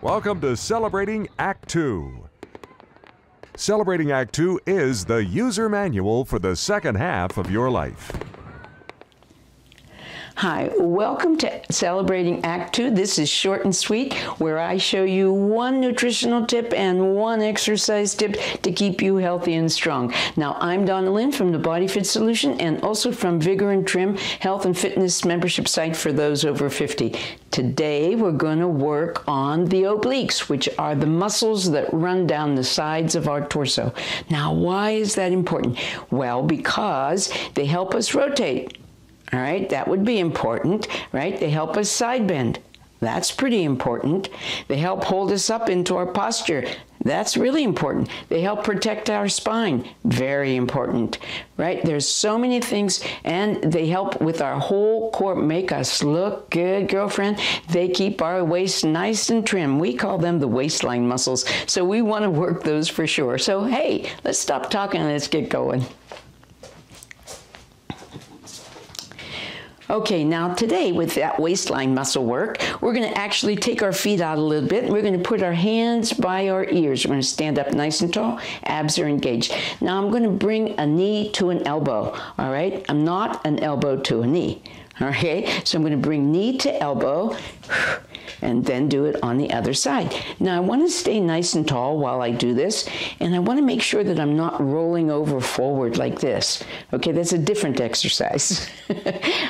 Welcome to Celebrating Act 2. Celebrating Act 2 is the user manual for the second half of your life. Hi, welcome to Celebrating Act 2. This is short and sweet, where I show you one nutritional tip and one exercise tip to keep you healthy and strong. Now, I'm Donnalynn from The Body Fit Solution and also from Vigor and Trim, health and fitness membership site for those over 50. Today, we're going to work on the obliques, which are the muscles that run down the sides of our torso. Now, why is that important? Well, because they help us rotate. All right, that would be important, right? They help us side bend. That's pretty important. They help hold us up into our posture. That's really important. They help protect our spine. Very important, right? There's so many things, and they help with our whole core, make us look good, girlfriend. They keep our waist nice and trim. We call them the waistline muscles, so we want to work those for sure. So, hey, let's stop talking and let's get going. Okay, now today with that waistline muscle work, we're going to actually take our feet out a little bit. We're going to put our hands by our ears. We're going to stand up nice and tall. Abs are engaged. Now I'm going to bring a knee to an elbow, all right? I'm not an elbow to a knee, okay? So I'm going to bring knee to elbow and then do it on the other side. Now I want to stay nice and tall while I do this, and I want to make sure that I'm not rolling over forward like this. Okay, that's a different exercise.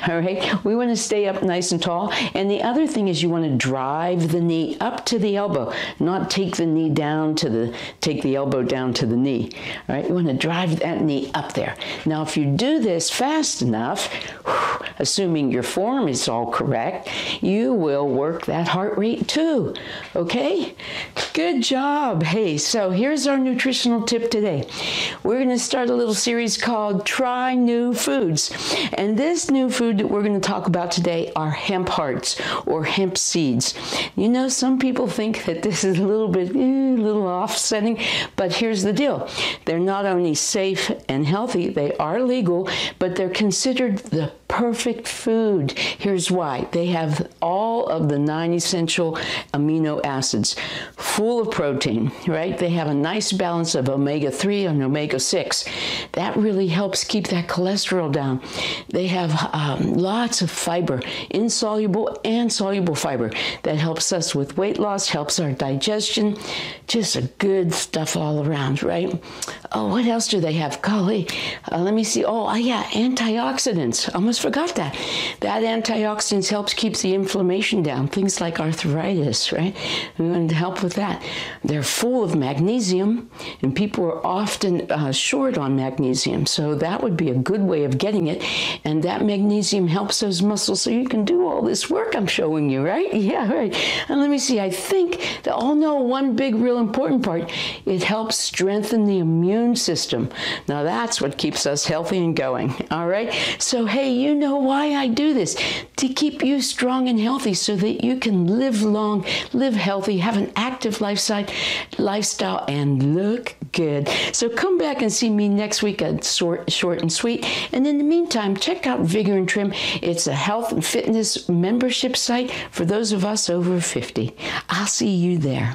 All right, we want to stay up nice and tall, and the other thing is you want to drive the knee up to the elbow, not take the knee down to the, take the elbow down to the knee. All right, you want to drive that knee up there. Now if you do this fast enough, assuming your form is all correct, you will work that hard. Heart rate too. Okay? Good job. Hey, so here's our nutritional tip today. We're going to start a little series called Try New Foods. And this new food that we're going to talk about today are hemp hearts or hemp seeds. You know, some people think that this is a little offsetting, but here's the deal. They're not only safe and healthy, they are legal, but they're considered the perfect food. Here's why. They have all of the 9 essential amino acids, full of protein, right? They have a nice balance of omega-3 and omega-6. That really helps keep that cholesterol down. They have lots of fiber, insoluble and soluble fiber. That helps us with weight loss, helps our digestion. Just a good stuff all around, right? Oh, what else do they have? Golly, let me see. Oh, yeah, antioxidants. Almost forgot that. That antioxidants helps keep the inflammation down. Things like arthritis, right? We want to help with that. They're full of magnesium, and people are often short on magnesium, so that would be a good way of getting it. And that magnesium helps those muscles, so you can do all this work I'm showing you, right? Yeah, right. And let me see. I think they all know one big, real important part. It helps strengthen the immune system. Now that's what keeps us healthy and going. All right. So hey, you know why I do this? To keep you strong and healthy, so that you can live long, live healthy, have an active lifestyle, and look good. So come back and see me next week at Short and Sweet. And in the meantime, check out Vigor and Trim. It's a health and fitness membership site for those of us over 50. I'll see you there.